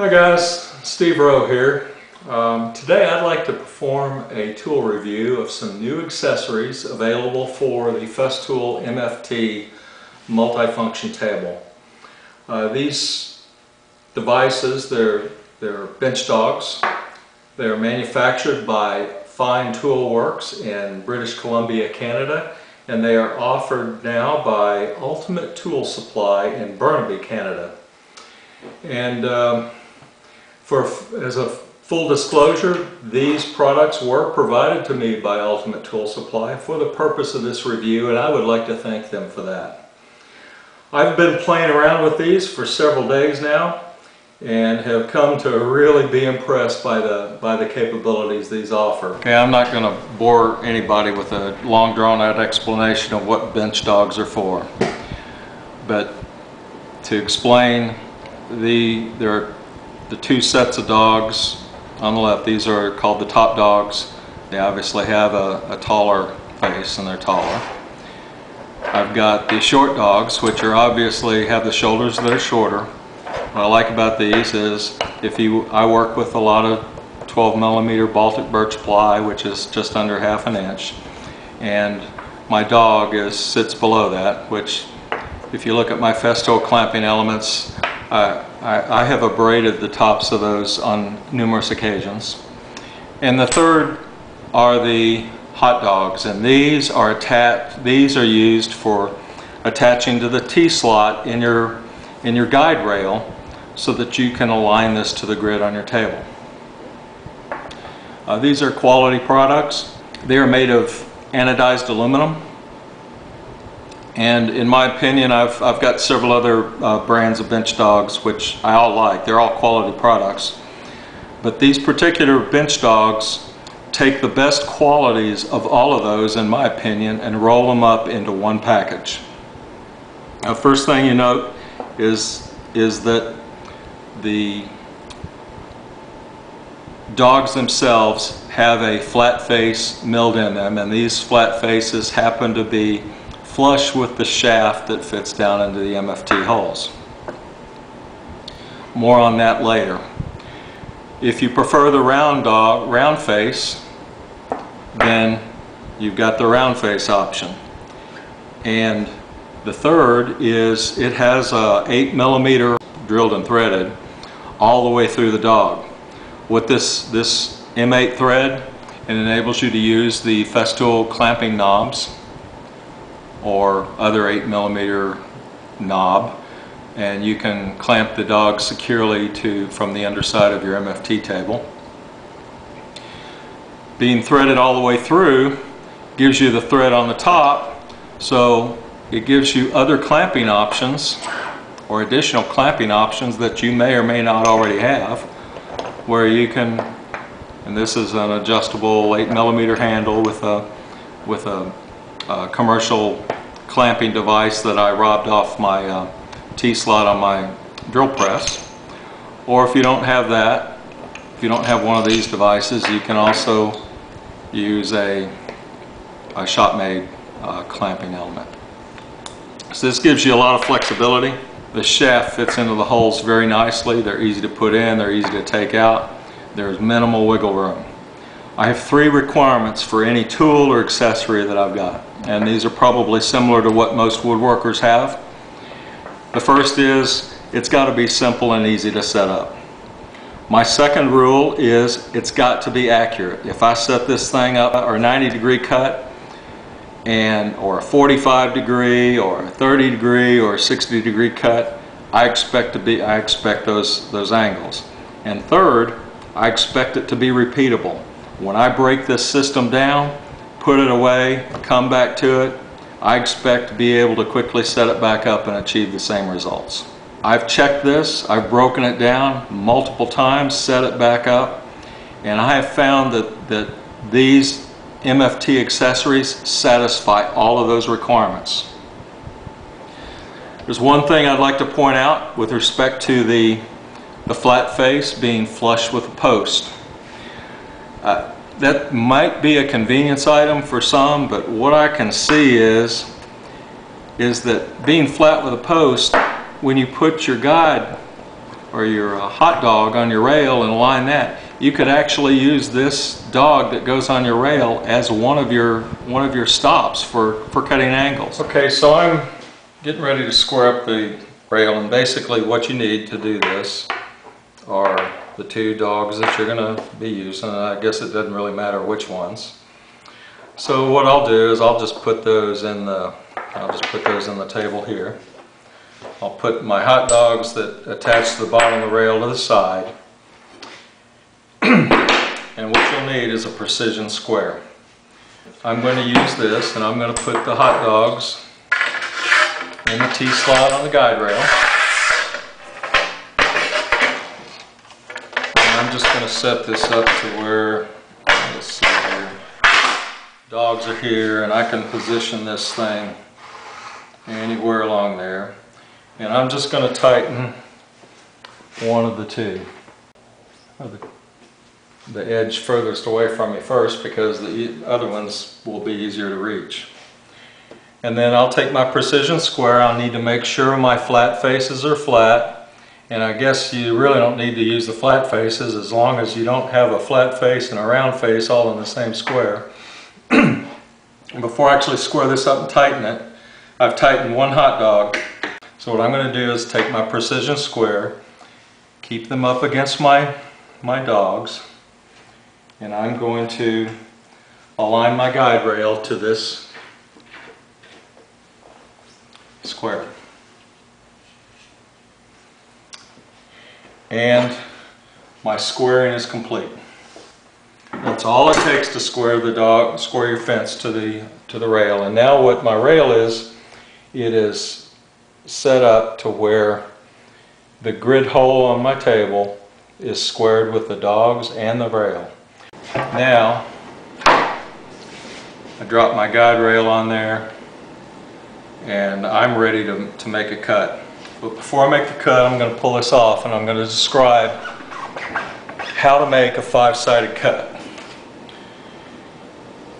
Hi guys, Steve Rowe here. Today I'd like to perform a tool review of some new accessories available for the Festool MFT multifunction table. These devices, they're bench dogs. They're manufactured by Fine Tool Works in British Columbia, Canada, and they are offered now by Ultimate Tool Supply in Burnaby, Canada. And as a full disclosure, these products were provided to me by Ultimate Tool Supply for the purpose of this review, and I would like to thank them for that. I've been playing around with these for several days now and have come to really be impressed by the capabilities these offer. Okay, I'm not going to bore anybody with a long drawn-out explanation of what bench dogs are for, but to explain, there are the two sets of dogs on the left. These are called the top dogs. They obviously have a taller face and they're taller. I've got the short dogs, which are obviously have the shoulders that are shorter. What I like about these is I work with a lot of 12mm Baltic birch ply, which is just under half an inch, and my dog sits below that, which if you look at my Festool clamping elements, I have abraded the tops of those on numerous occasions. And the third are the hot dogs, and these are used for attaching to the T-slot in your guide rail so that you can align this to the grid on your table. These are quality products. They are made of anodized aluminum. And in my opinion, I've got several other brands of bench dogs which I all like. They're all quality products. But these particular bench dogs take the best qualities of all of those, in my opinion, and roll them up into one package. Now, first thing you note is that the dogs themselves have a flat face milled in them, and these flat faces happen to be flush with the shaft that fits down into the MFT holes. More on that later. If you prefer the round face, then you've got the round face option. And the third is it has a 8mm drilled and threaded all the way through the dog. With this M8 thread, it enables you to use the Festool clamping knobs or other 8mm knob, and you can clamp the dog securely from the underside of your MFT table. Being threaded all the way through gives you the thread on the top, so it gives you other clamping options or additional clamping options that you may or may not already have, where you can, and this is an adjustable 8mm handle with a commercial clamping device that I robbed off my T-slot on my drill press. Or if you don't have that, if you don't have one of these devices, you can also use a shop-made clamping element. So this gives you a lot of flexibility. The shaft fits into the holes very nicely. They're easy to put in, they're easy to take out. There's minimal wiggle room. I have three requirements for any tool or accessory that I've got, and these are probably similar to what most woodworkers have. The first is it's got to be simple and easy to set up. My second rule is it's got to be accurate. If I set this thing up or a 90-degree cut or a 45-degree or a 30-degree or a 60-degree cut, I expect those angles. And third, I expect it to be repeatable. When I break this system down, put it away, come back to it, I expect to be able to quickly set it back up and achieve the same results. I've checked this, I've broken it down multiple times, set it back up, and I have found that these MFT accessories satisfy all of those requirements. There's one thing I'd like to point out with respect to the flat face being flush with the post. That might be a convenience item for some, but what I can see is that being flat with a post, when you put your guide or your hot dog on your rail and line that, you could actually use this dog that goes on your rail as one of your stops for cutting angles. Okay, so I'm getting ready to square up the rail, and basically what you need to do this are the two dogs that you're going to be using. I guess it doesn't really matter which ones. So what I'll do is I'll just put those in the table here. I'll put my hot dogs that attach to the bottom of the rail to the side. And what you'll need is a precision square. I'm going to use this, and I'm going to put the hot dogs in the T-slot on the guide rail. And I'm just going to set this up to where, let's see here, dogs are here, and I can position this thing anywhere along there. And I'm just going to tighten one of the two, or the edge furthest away from me first, because the other ones will be easier to reach. And then I'll take my precision square. I'll need to make sure my flat faces are flat, and I guess you really don't need to use the flat faces as long as you don't have a flat face and a round face all in the same square. Before I actually square this up and tighten it, I've tightened one hot dog. So what I'm going to do is take my precision square, keep them up against my dogs, and I'm going to align my guide rail to this square. And my squaring is complete. That's all it takes to square your fence to the rail. And now what my rail is, it is set up to where the grid hole on my table is squared with the dogs and the rail. Now I drop my guide rail on there, and I'm ready to make a cut. But before I make the cut, I'm going to pull this off, and I'm going to describe how to make a five-sided cut.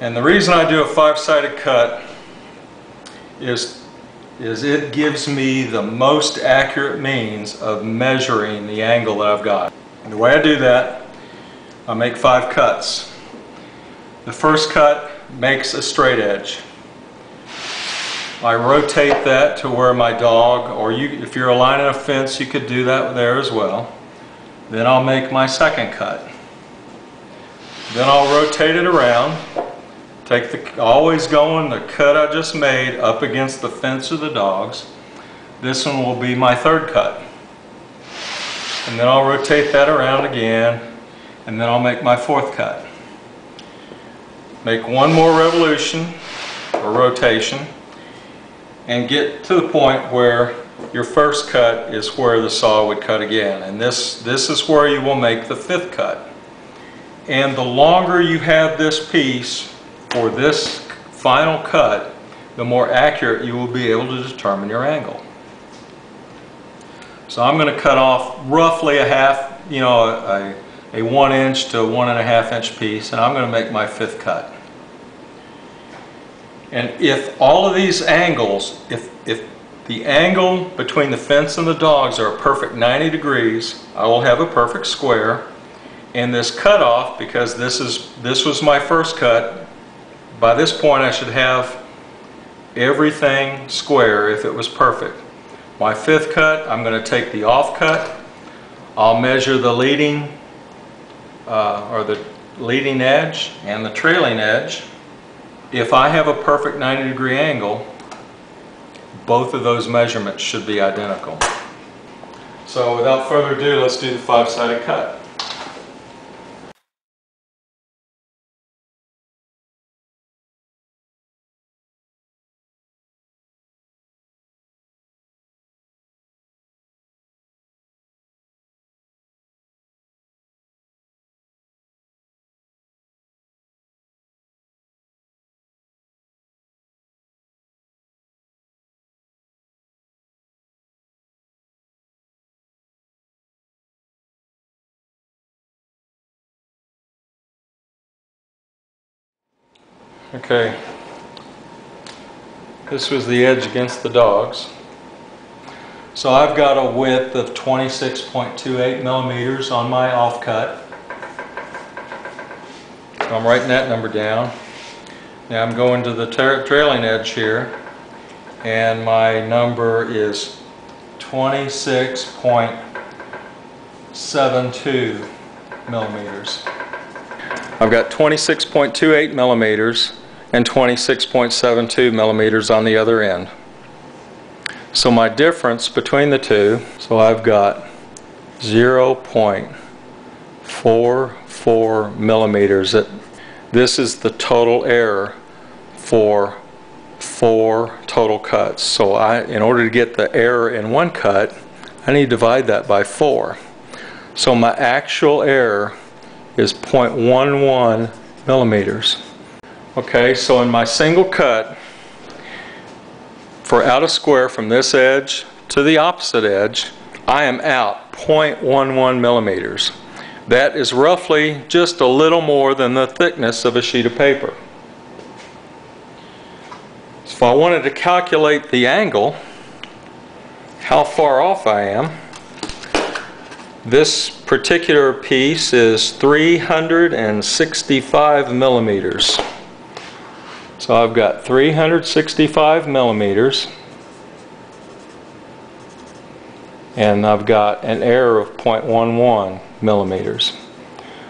And the reason I do a five-sided cut is it gives me the most accurate means of measuring the angle that I've got. And the way I do that, I make five cuts. The first cut makes a straight edge. I rotate that to where my dog, or if you're aligning a fence, you could do that there as well. Then I'll make my second cut. Then I'll rotate it around, always going the cut I just made up against the fence or the dogs. This one will be my third cut. And then I'll rotate that around again, and then I'll make my fourth cut. Make one more revolution, or rotation, and get to the point where your first cut is where the saw would cut again. And this is where you will make the fifth cut. And the longer you have this piece for this final cut, the more accurate you will be able to determine your angle. So I'm going to cut off roughly a half, you know, a 1 inch to 1.5 inch piece, and I'm going to make my fifth cut. And if all of these angles, if the angle between the fence and the dogs are a perfect 90 degrees, I will have a perfect square. And this cutoff, because this was my first cut, by this point I should have everything square if it was perfect. My fifth cut, I'm going to take the off cut. I'll measure the leading edge and the trailing edge. If I have a perfect 90 degree angle, both of those measurements should be identical. So without further ado, let's do the five-sided cut. Okay, this was the edge against the dogs. So I've got a width of 26.28 millimeters on my offcut. So I'm writing that number down. Now I'm going to the trailing edge here, and my number is 26.72 millimeters. I've got 26.28 millimeters and 26.72 millimeters on the other end. So my difference between the two, so I've got 0.44 millimeters. This is the total error for 4 total cuts. So in order to get the error in one cut, I need to divide that by 4. So my actual error is 0.11 millimeters. Okay, so in my single cut, for out of square from this edge to the opposite edge, I am out 0.11 millimeters. That is roughly just a little more than the thickness of a sheet of paper. So if I wanted to calculate the angle, how far off I am, this particular piece is 365 millimeters. So I've got 365 millimeters, and I've got an error of 0.11 millimeters.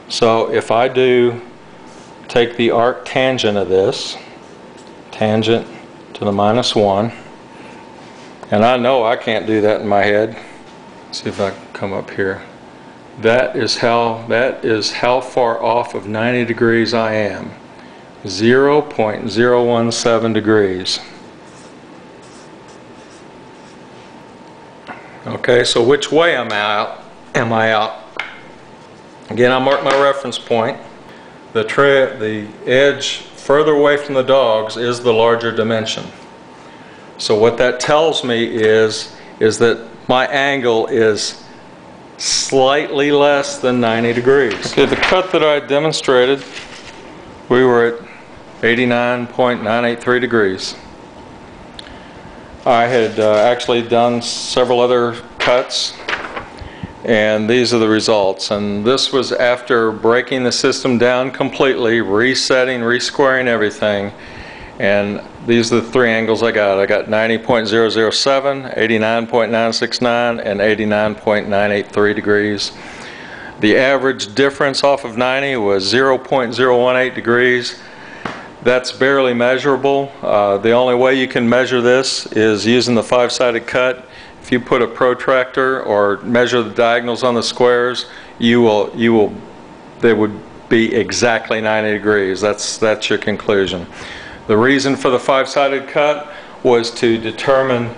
So if I do take the arc tangent of this, tangent to the -1, and I know I can't do that in my head. Let's see if I can come up here. That is how far off of 90 degrees I am. 0.017 degrees. Okay, so which way am I out? Again, I mark my reference point. The edge further away from the dogs is the larger dimension. So what that tells me is that my angle is slightly less than 90 degrees. Okay, the cut that I demonstrated, we were at 89.983 degrees. I had actually done several other cuts, and these are the results. And this was after breaking the system down completely, resetting, resquaring everything. And these are the three angles I got. I got 90.007, 89.969, and 89.983 degrees. The average difference off of 90 was 0.018 degrees. That's barely measurable. The only way you can measure this is using the 5-sided cut. If you put a protractor or measure the diagonals on the squares, they would be exactly 90 degrees. That's your conclusion. The reason for the 5-sided cut was to determine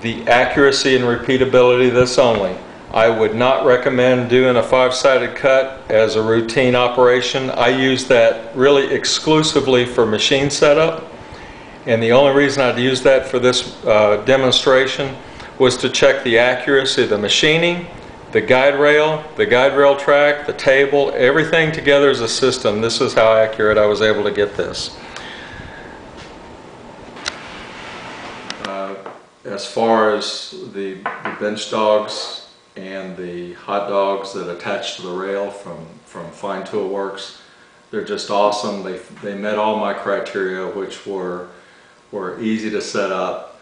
the accuracy and repeatability of this only. I would not recommend doing a 5-sided cut as a routine operation. I use that really exclusively for machine setup, and the only reason I'd use that for this demonstration was to check the accuracy of the machining, the guide rail track, the table, everything together as a system. This is how accurate I was able to get this. As far as the bench dogs and the hot dogs that attach to the rail from Fine Tool Works, they're just awesome. They met all my criteria, which were easy to set up,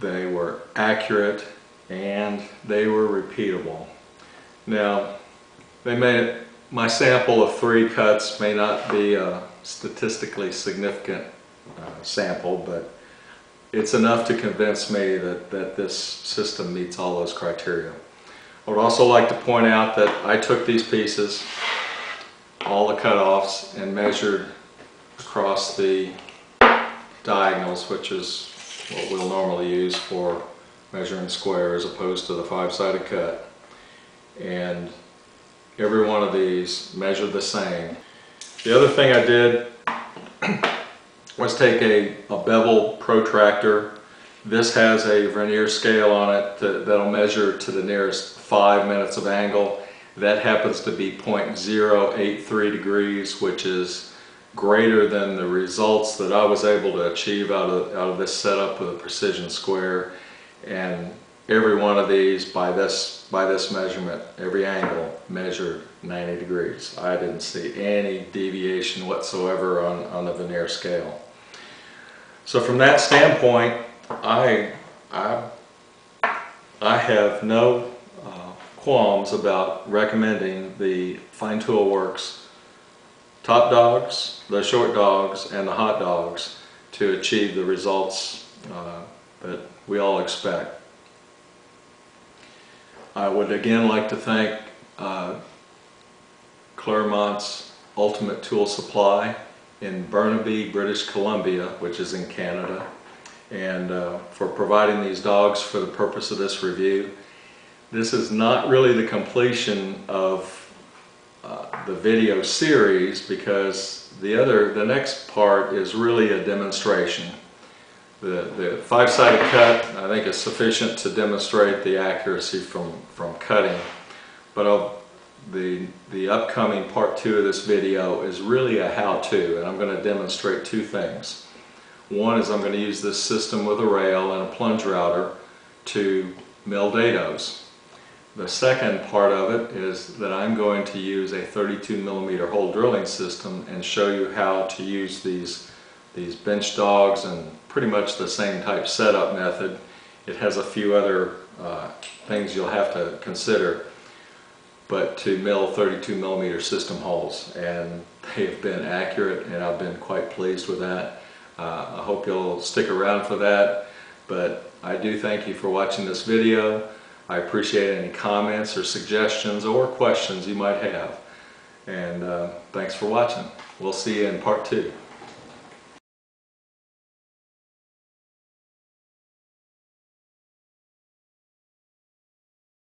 they were accurate, and they were repeatable. Now, my sample of 3 cuts may not be a statistically significant sample, but it's enough to convince me that this system meets all those criteria. I would also like to point out that I took these pieces, all the cutoffs, and measured across the diagonals, which is what we'll normally use for measuring squares, as opposed to the 5-sided cut. And every one of these measured the same. The other thing I did was take a bevel protractor. This has a vernier scale on it that'll measure to the nearest 5 minutes of angle. That happens to be 0.083 degrees, which is greater than the results that I was able to achieve out of this setup with a precision square and every one of these by this measurement, every angle measured 90 degrees. I didn't see any deviation whatsoever on the veneer scale. So from that standpoint, I have no qualms about recommending the Fine Tool Works top dogs, the short dogs, and the hot dogs to achieve the results that we all expect. I would again like to thank Clermont's Ultimate Tool Supply in Burnaby, British Columbia, which is in Canada, and for providing these dogs for the purpose of this review. This is not really the completion of the video series, because the next part is really a demonstration. The five-sided cut, I think, is sufficient to demonstrate the accuracy from cutting, but the upcoming part 2 of this video is really a how-to, and I'm going to demonstrate two things. One is I'm going to use this system with a rail and a plunge router to mill dados. The second part of it is that I'm going to use a 32mm hole drilling system and show you how to use these bench dogs and pretty much the same type setup method. It has a few other things you'll have to consider, but to mill 32mm system holes, and they have been accurate, and I've been quite pleased with that. I hope you'll stick around for that, but I do thank you for watching this video. I appreciate any comments or suggestions or questions you might have, and thanks for watching. We'll see you in part 2.